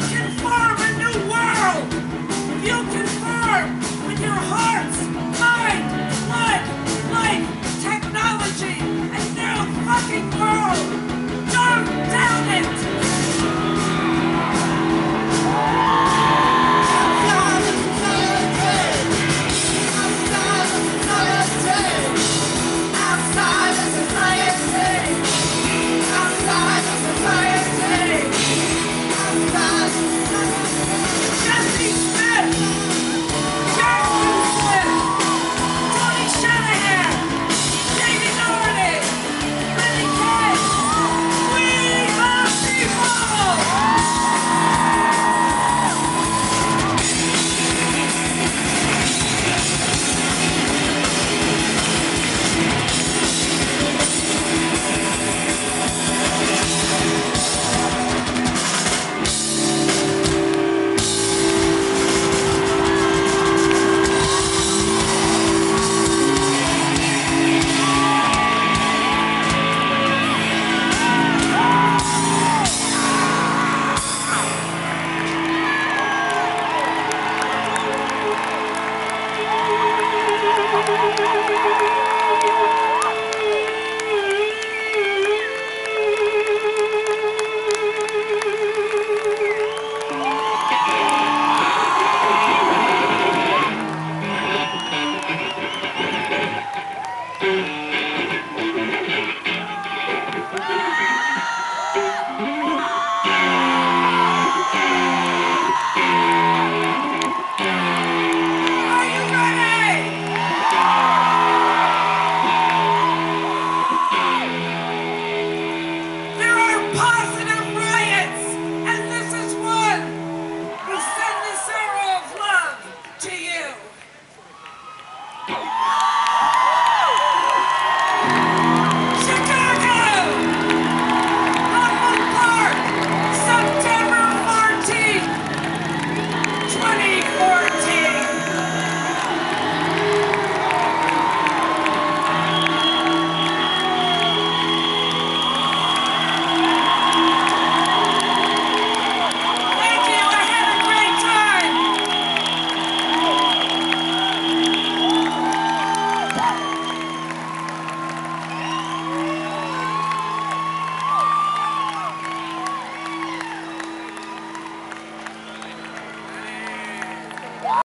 You can fly.